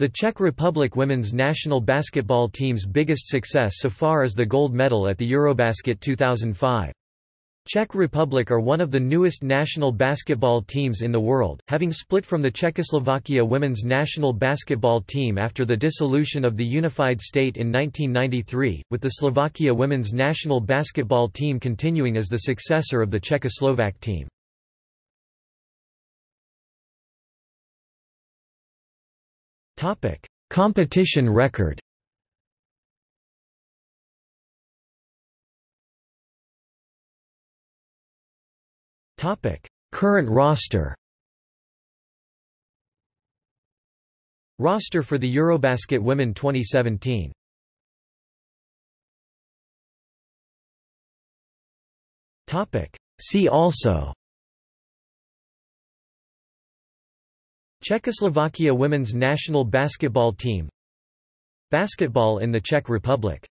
The Czech Republic women's national basketball team's biggest success so far is the gold medal at the EuroBasket 2005. Czech Republic are one of the newest national basketball teams in the world, having split from the Czechoslovakia women's national basketball team after the dissolution of the unified state in 1993, with the Slovakia women's national basketball team continuing as the successor of the Czechoslovak team. Competition record. Current roster. Roster for the EuroBasket Women 2017. See also: Czechoslovakia women's national basketball team, basketball in the Czech Republic.